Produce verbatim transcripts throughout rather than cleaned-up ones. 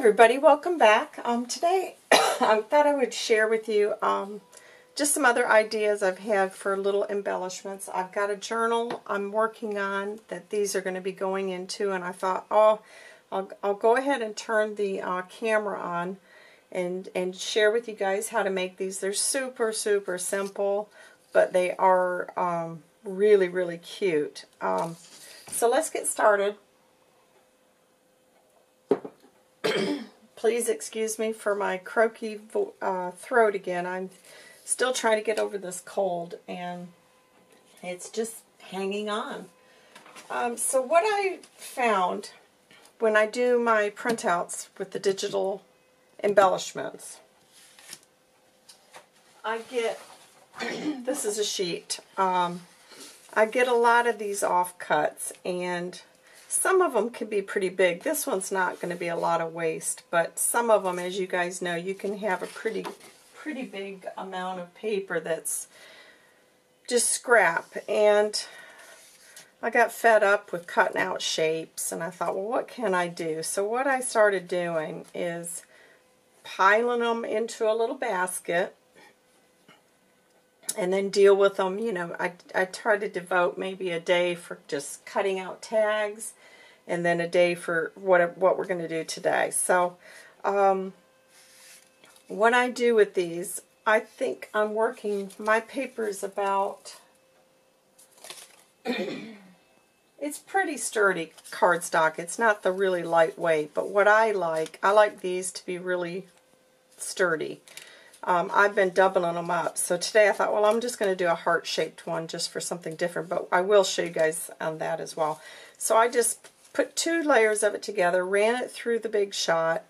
everybody, welcome back. Um, today I thought I would share with you um, just some other ideas I've had for little embellishments. I've got a journal I'm working on that these are going to be going into, and I thought, oh, I'll, I'll go ahead and turn the uh, camera on and, and share with you guys how to make these. They're super, super simple, but they are um, really, really cute. Um, so let's get started. Please excuse me for my croaky uh, throat again. I'm still trying to get over this cold, and it's just hanging on. Um, so what I found when I do my printouts with the digital embellishments, I get, this is a sheet, um, I get a lot of these offcuts, and some of them can be pretty big. This one's not going to be a lot of waste, but some of them, as you guys know, you can have a pretty, pretty big amount of paper that's just scrap. And I got fed up with cutting out shapes, and I thought, well, what can I do? So what I started doing is piling them into a little basket and then deal with them. You know, I, I try to devote maybe a day for just cutting out tags, and then a day for what, what we're going to do today. So um, what I do with these, I think I'm working, my paper is about, it's pretty sturdy cardstock. It's not the really lightweight, but what I like, I like these to be really sturdy. Um, I've been doubling them up. So today I thought, well, I'm just going to do a heart-shaped one just for something different, but I will show you guys on that as well. So I just put two layers of it together, ran it through the big shot,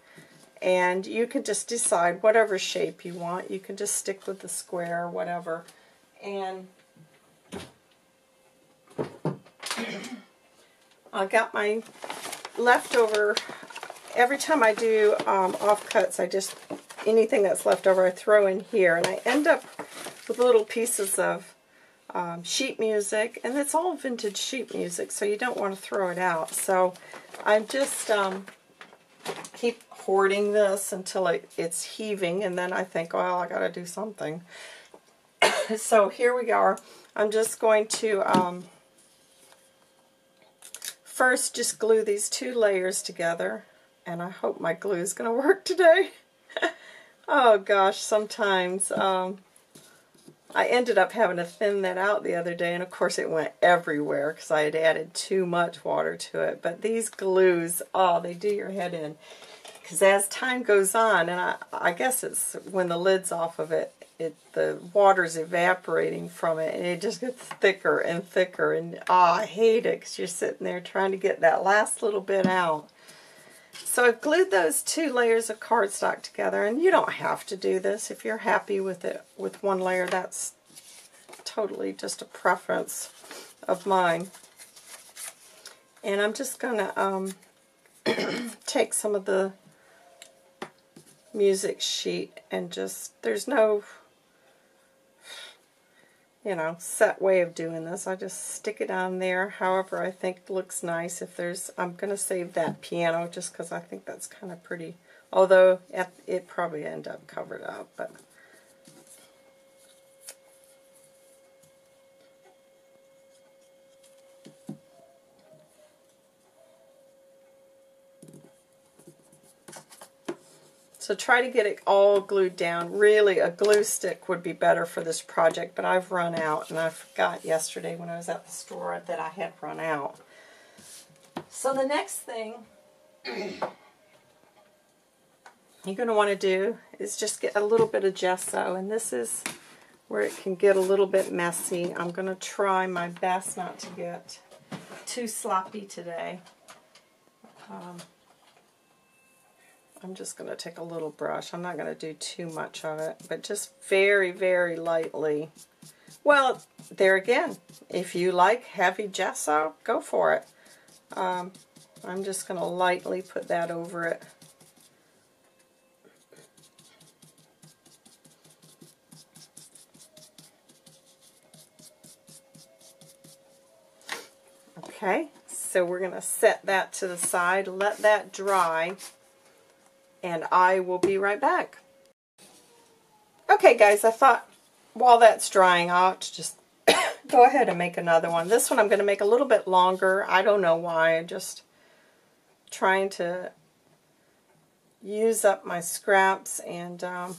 and you can just decide whatever shape you want. You can just stick with the square or whatever. And I got my leftover. Every time I do um, offcuts, I just, anything that's left over I throw in here, and I end up with little pieces of um, sheet music, and it's all vintage sheet music, so you don't want to throw it out. So I just um, keep hoarding this until it, it's heaving, and then I think, well, I got to do something. So here we are. I'm just going to um, first just glue these two layers together, and I hope my glue is going to work today. Oh gosh, sometimes um, I ended up having to thin that out the other day, and of course it went everywhere because I had added too much water to it. But these glues, oh, they do your head in, because as time goes on, and I, I guess it's when the lid's off of it, it the water's evaporating from it, and it just gets thicker and thicker, and oh, I hate it because you're sitting there trying to get that last little bit out. So I've glued those two layers of cardstock together, and you don't have to do this. If you're happy with it with one layer, that's totally just a preference of mine. And I'm just going to um, take some of the music sheet and just, there's no, you know, set way of doing this. I just stick it on there however I think looks nice. If there's, I'm going to save that piano just because I think that's kind of pretty, although it probably end up covered up. But so try to get it all glued down. Really, a glue stick would be better for this project, but I've run out, and I forgot yesterday when I was at the store that I had run out. So the next thing you're going to want to do is just get a little bit of gesso, and this is where it can get a little bit messy. I'm going to try my best not to get too sloppy today. Um, I'm just going to take a little brush. I'm not going to do too much of it, but just very, very lightly. Well, there again, if you like heavy gesso, go for it. Um, I'm just going to lightly put that over it. Okay, so we're going to set that to the side, let that dry. and I will be right back. Okay guys, I thought while that's drying out, just go ahead and make another one. This one I'm going to make a little bit longer. I don't know why. I'm just trying to use up my scraps, and um,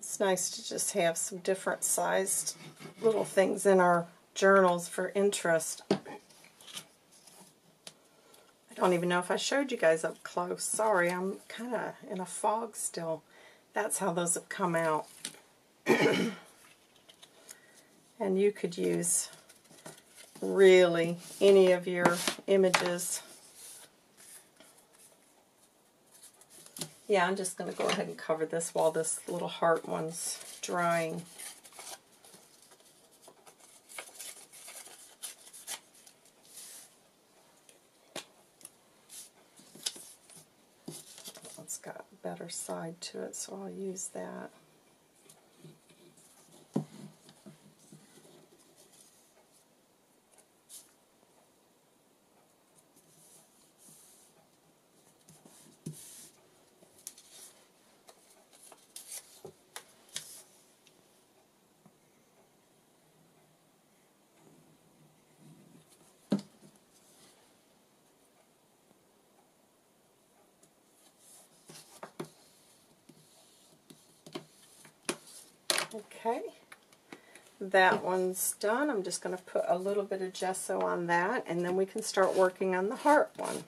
it's nice to just have some different sized little things in our journals for interest. I don't even know if I showed you guys up close. Sorry, I'm kind of in a fog still. That's how those have come out. And you could use really any of your images. Yeah, I'm just going to go ahead and cover this while this little heart one's drying. It's got a better side to it, so I'll use that. Okay, that one's done. I'm just going to put a little bit of gesso on that, and then we can start working on the heart one.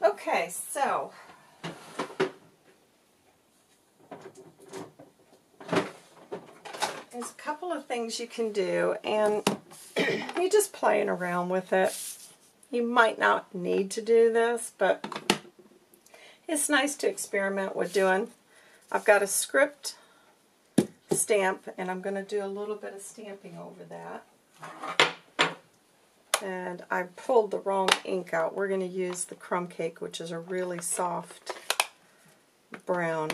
Okay, so there's a couple of things you can do, and you're just playing around with it. You might not need to do this, but it's nice to experiment with doing. I've got a script stamp, and I'm going to do a little bit of stamping over that. And I pulled the wrong ink out. We're going to use the crumb cake, which is a really soft brown.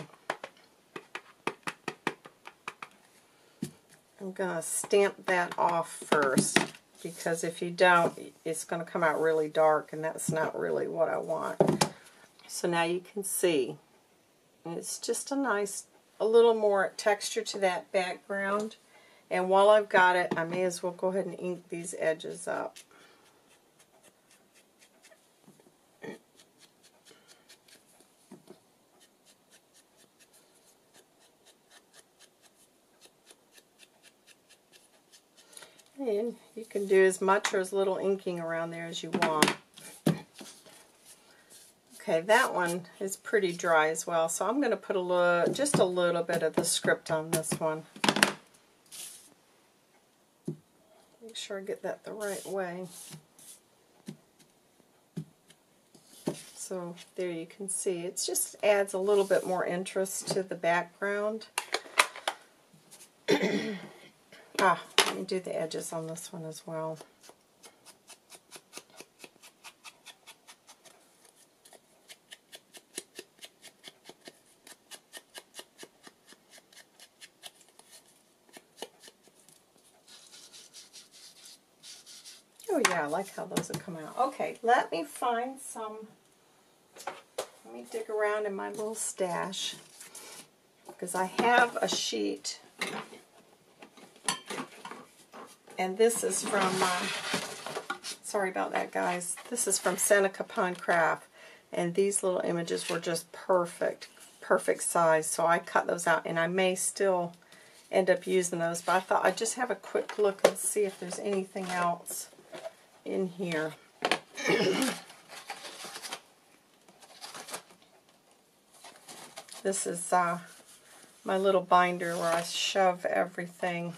I'm going to stamp that off first, because if you don't, it's going to come out really dark, and that's not really what I want. So now you can see. And it's just a nice, a little more texture to that background. And while I've got it, I may as well go ahead and ink these edges up. And you can do as much or as little inking around there as you want. Okay, that one is pretty dry as well, so I'm going to put a little, just a little bit of the script on this one. Make sure I get that the right way. So there you can see. It just adds a little bit more interest to the background. Ah, let me do the edges on this one as well. Oh yeah, I like how those have come out. Okay, let me find some. Let me dig around in my little stash, because I have a sheet. And this is from, uh, sorry about that, guys. This is from Seneca Pond Craft, and these little images were just perfect, perfect size. So I cut those out, and I may still end up using those. But I thought I'd just have a quick look and see if there's anything else in here. This is uh, my little binder where I shove everything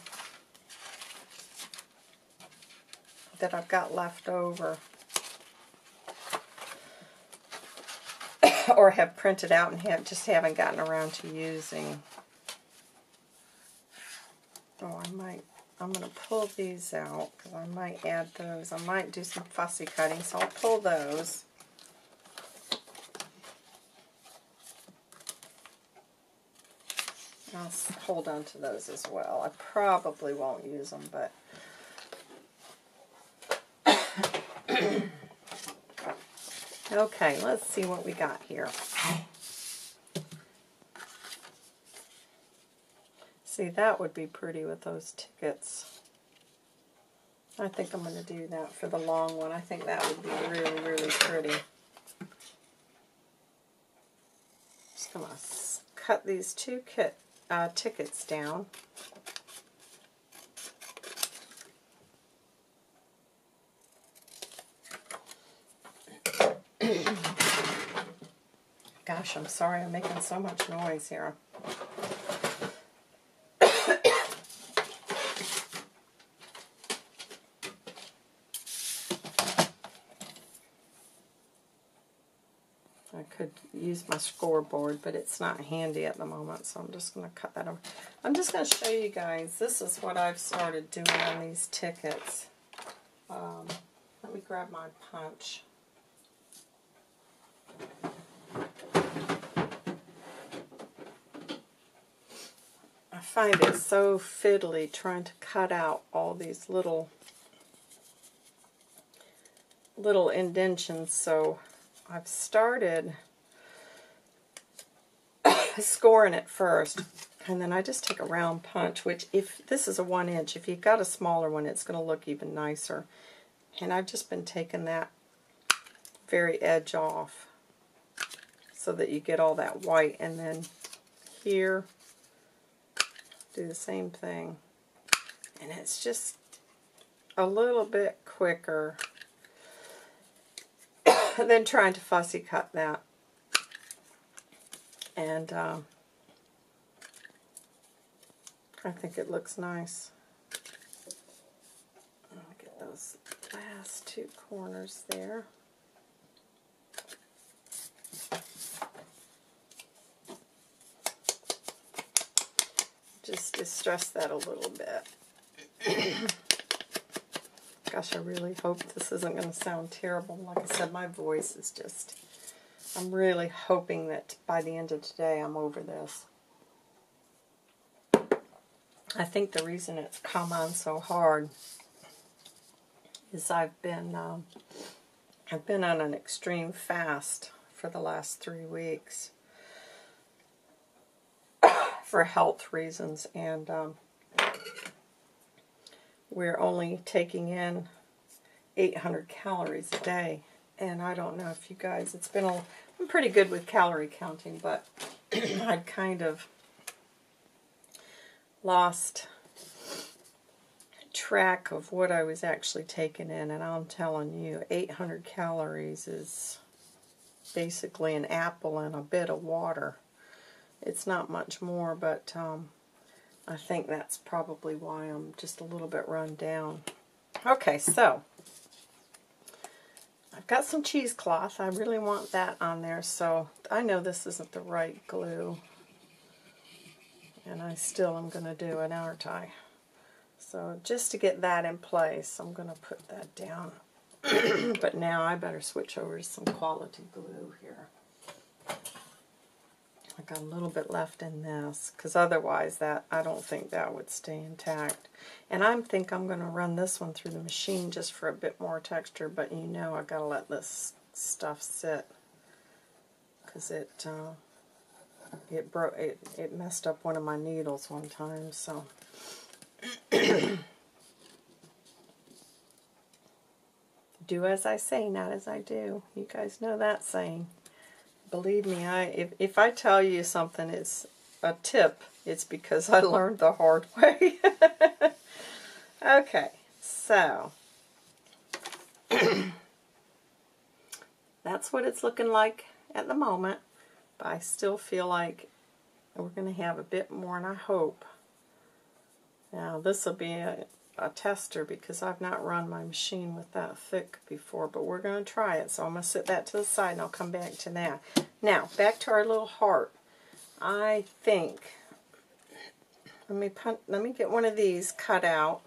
that I've got left over. or have printed out and have, just haven't gotten around to using. Oh, I might, I'm going to pull these out because I might add those. I might do some fussy cutting, so I'll pull those. I'll hold on to those as well. I probably won't use them, but okay, let's see what we got here. See, that would be pretty with those tickets. I think I'm going to do that for the long one. I think that would be really, really pretty. I'm just going to cut these two kit, uh, tickets down. Gosh, I'm sorry I'm making so much noise here. Could use my scoreboard, but it's not handy at the moment, so I'm just going to cut that over. I'm just going to show you guys, this is what I've started doing on these tickets. Um, let me grab my punch. I find it so fiddly trying to cut out all these little, little indentions, so I've started scoring it first, and then I just take a round punch, which if this is a one inch, if you've got a smaller one, it's going to look even nicer. And I've just been taking that very edge off so that you get all that white. And then here, do the same thing. And it's just a little bit quicker than trying to fussy cut that. And um, I think it looks nice. I'll get those last two corners there. Just distress that a little bit. Gosh, I really hope this isn't going to sound terrible. Like I said, my voice is just, I'm really hoping that by the end of today I'm over this. I think the reason it's come on so hard is I've been, um, I've been on an extreme fast for the last three weeks for health reasons, and um, we're only taking in eight hundred calories a day, and I don't know if you guys, it's been a, I'm pretty good with calorie counting, but I'd kind of lost track of what I was actually taking in, and I'm telling you, eight hundred calories is basically an apple and a bit of water. It's not much more, but um, I think that's probably why I'm just a little bit run down. Okay, so I've got some cheesecloth. I really want that on there, so I know this isn't the right glue. And I still am going to do an hour tie. So just to get that in place, I'm going to put that down. But now I better switch over to some quality glue here. I got a little bit left in this, because otherwise that, I don't think that would stay intact. And I think I'm going to run this one through the machine just for a bit more texture, but you know I've got to let this stuff sit, because it, uh, it, bro it, it messed up one of my needles one time, so. Do as I say, not as I do. You guys know that saying. Believe me, I if, if I tell you something, it's a tip, it's because I learned the hard way. Okay, so that's what it's looking like at the moment, but I still feel like we're going to have a bit more, and I hope. Now this will be a, a tester because I've not run my machine with that thick before, but we're going to try it. So I'm going to set that to the side and I'll come back to that. Now, back to our little heart. I think, let me, let me get one of these cut out.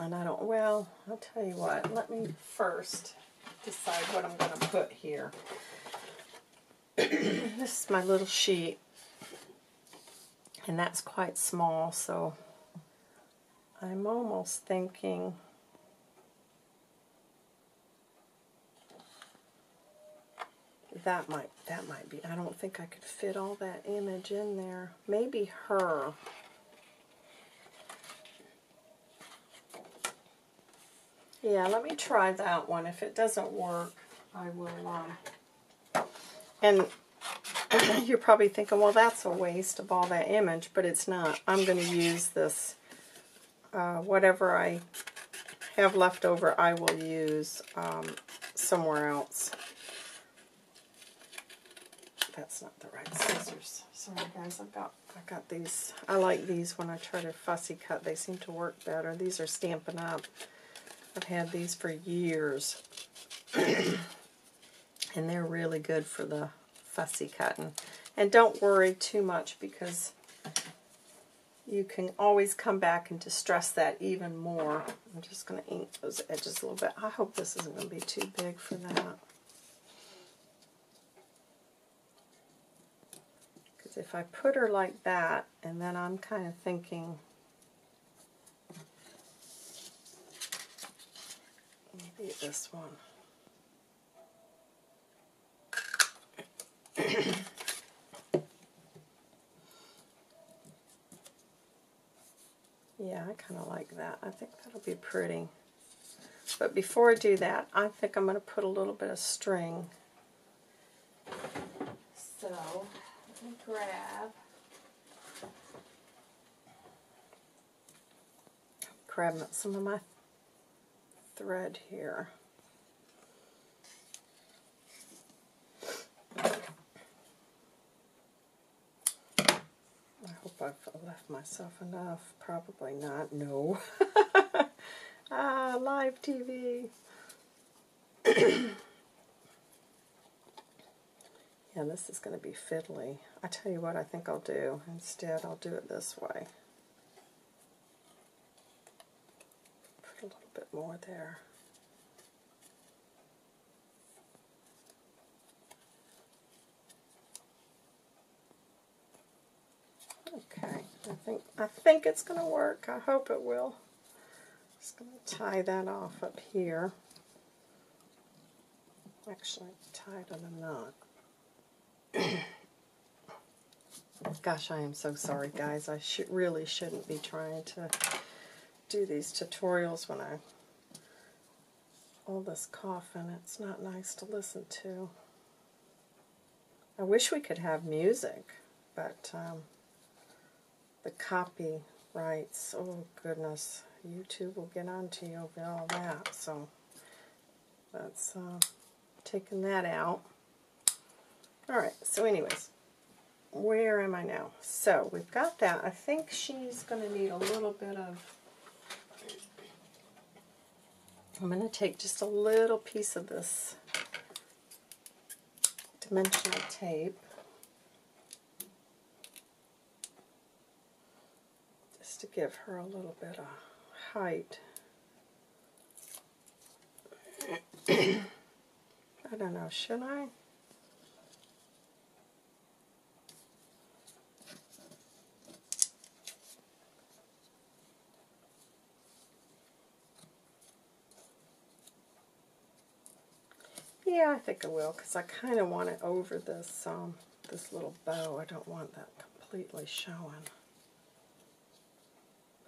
And I don't, well, I'll tell you what, let me first decide what I'm going to put here. This is my little sheet. And that's quite small, so I'm almost thinking that might that might be. I don't think I could fit all that image in there. Maybe her. Yeah, let me try that one. If it doesn't work, I will. Um, and. You're probably thinking, well, that's a waste of all that image, but it's not. I'm going to use this, uh, whatever I have left over, I will use um, somewhere else. That's not the right scissors. Sorry, guys, I've got, I've got these. I like these when I try to fussy cut. They seem to work better. These are Stampin' Up. I've had these for years, and they're really good for the fussy cutting. And don't worry too much because you can always come back and distress that even more. I'm just going to ink those edges a little bit. I hope this isn't going to be too big for that. Because if I put her like that, and then I'm kind of thinking, maybe this one. Yeah, I kind of like that. I think that'll be pretty. But before I do that, I think I'm going to put a little bit of string. So, let me grab. Grabbing up some of my thread here. I've left myself enough. Probably not. No. Ah, live T V. Yeah, this is going to be fiddly. I tell you what I think I'll do. Instead, I'll do it this way. Put a little bit more there. Okay, I think I think it's going to work. I hope it will. Just going to tie that off up here. Actually, tie it in a knot. Gosh, I am so sorry, guys. I should really shouldn't be trying to do these tutorials when I all this coughing. It's not nice to listen to. I wish we could have music, but. Um, The copyrights, oh goodness, YouTube will get onto you over all that, so that's uh, taking that out. Alright, so anyways, where am I now? So we've got that. I think she's going to need a little bit of, I'm going to take just a little piece of this dimensional tape. To give her a little bit of height. I don't know, should I? Yeah, I think I will, because I kind of want it over this um this little bow. I don't want that completely showing.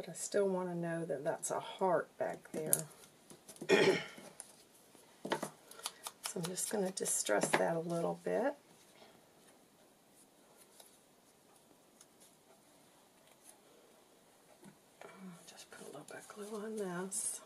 But I still want to know that that's a heart back there. So I'm just going to distress that a little bit. Just put a little bit of glue on this.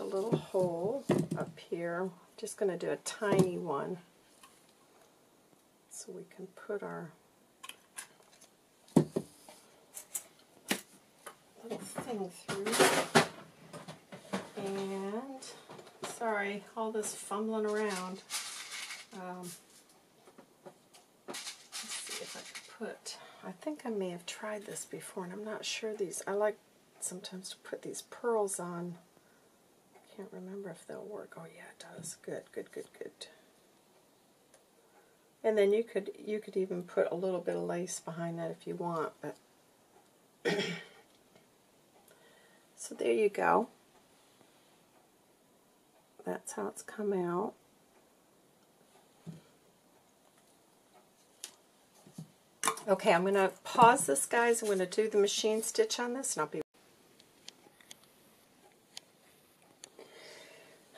a little hole up here. I'm just going to do a tiny one so we can put our little thing through. And sorry, all this fumbling around. Um, let's see if I can put. I think I may have tried this before, and I'm not sure these. I like sometimes to put these pearls on. I can't remember if they'll work. Oh yeah, it does. Good, good, good, good. And then you could you could even put a little bit of lace behind that if you want. But so there you go. That's how it's come out. Okay, I'm going to pause this, guys. I'm going to do the machine stitch on this, and I'll be.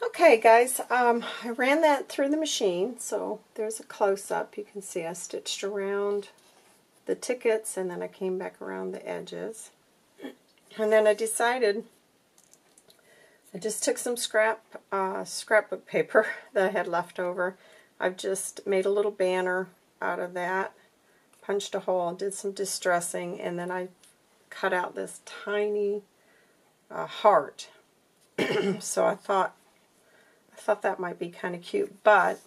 Okay, guys, um, I ran that through the machine, so there's a close-up. You can see I stitched around the tickets, and then I came back around the edges. And then I decided, I just took some scrap uh, scrapbook paper that I had left over. I've just made a little banner out of that, punched a hole, did some distressing, and then I cut out this tiny uh, heart. So I thought I thought that might be kind of cute, but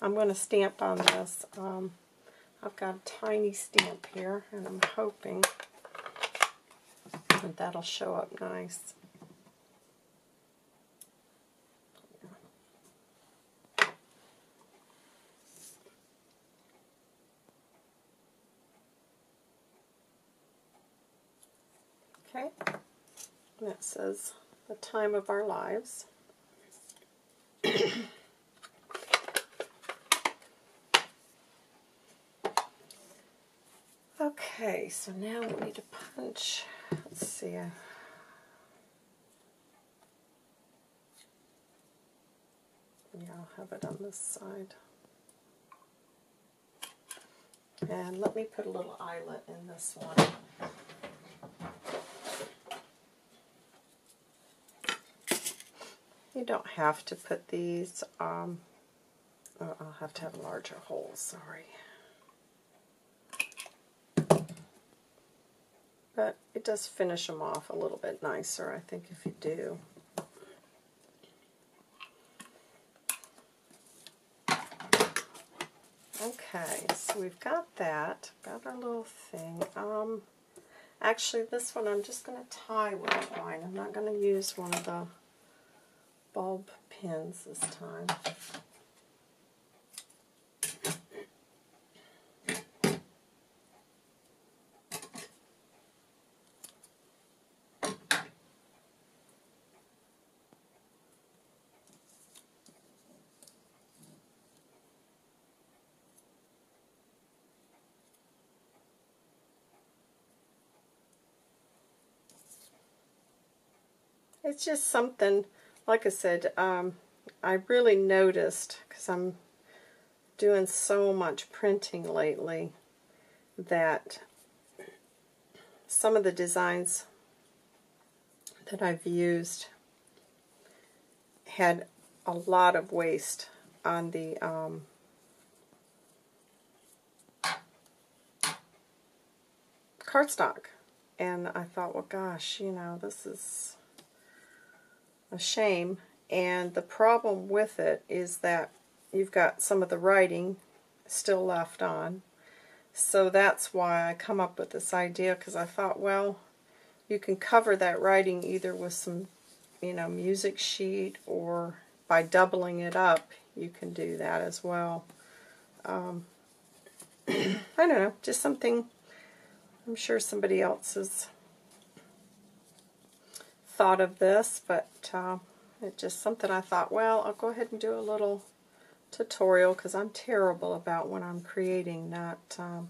I'm going to stamp on this. Um, I've got a tiny stamp here, and I'm hoping that that'll show up nice. Okay, and that says the time of our lives. Okay, so now we need to punch. Let's see. I yeah, I'll have it on this side. And let me put a little eyelet in this one. You don't have to put these, um, oh, I'll have to have larger holes, sorry. But it does finish them off a little bit nicer, I think, if you do. Okay, so we've got that, got our little thing. Um, actually, this one I'm just going to tie with twine. I'm not going to use one of the bulb pins this time. It's just something. Like I said, um, I really noticed, because I'm doing so much printing lately, that some of the designs that I've used had a lot of waste on the um, cardstock. And I thought, well, gosh, you know, this is a shame. And the problem with it is that you've got some of the writing still left on, so that's why I come up with this idea, because I thought, well, you can cover that writing either with some, you know, music sheet, or by doubling it up you can do that as well. um, I don't know, just something I'm sure somebody else is thought of this, but uh, it's just something I thought, well, I'll go ahead and do a little tutorial, because I'm terrible about when I'm creating not um,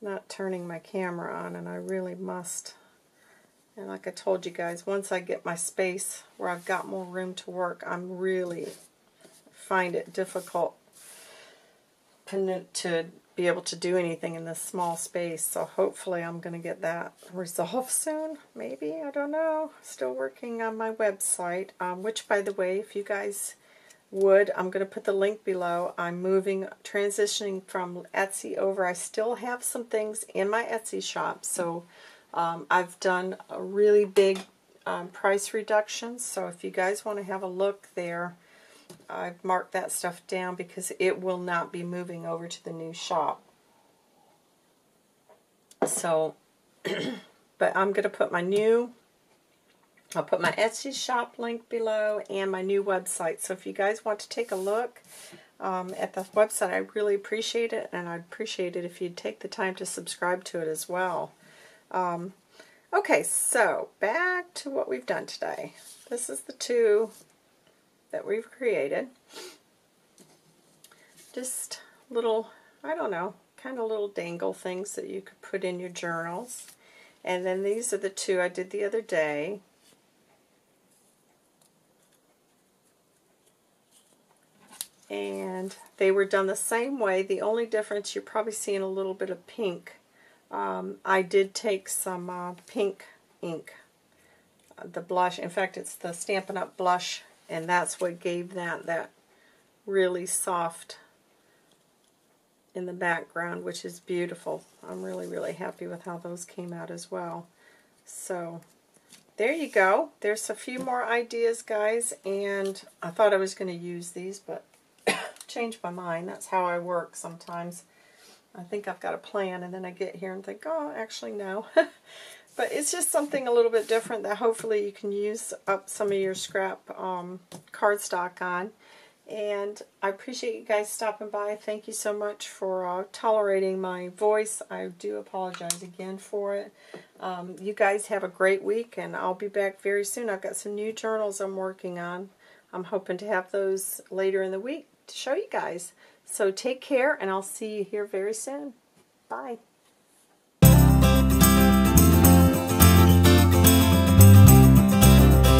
not turning my camera on, and I really must. And like I told you guys, once I get my space where I've got more room to work, I'm really find it difficult to, to be able to do anything in this small space, so hopefully I'm going to get that resolved soon. Maybe, I don't know. Still working on my website, um, which, by the way, if you guys would, I'm going to put the link below. I'm moving, transitioning from Etsy over. I still have some things in my Etsy shop, so um, I've done a really big um, price reduction, so if you guys want to have a look there, I've marked that stuff down because it will not be moving over to the new shop. So, but I'm going to put my new, I'll put my Etsy shop link below and my new website. So if you guys want to take a look um, at the website, I really appreciate it, and I'd appreciate it if you'd take the time to subscribe to it as well. Um, okay, so back to what we've done today. This is the two that we've created. Just little, I don't know, kind of little dangle things that you could put in your journals. And then these are the two I did the other day. And they were done the same way. The only difference, you're probably seeing a little bit of pink. Um, I did take some uh, pink ink, uh, the blush. In fact, it's the Stampin' Up! Blush, and that's what gave that that really soft in the background, which is beautiful. I'm really, really happy with how those came out as well. So there you go. There's a few more ideas, guys, and I thought I was going to use these, but changed my mind. That's how I work sometimes. I think I've got a plan, and then I get here and think, oh, actually, no. But it's just something a little bit different that hopefully you can use up some of your scrap um, cardstock on. And I appreciate you guys stopping by. Thank you so much for uh, tolerating my voice. I do apologize again for it. Um, you guys have a great week, and I'll be back very soon. I've got some new journals I'm working on. I'm hoping to have those later in the week to show you guys. So take care, and I'll see you here very soon. Bye.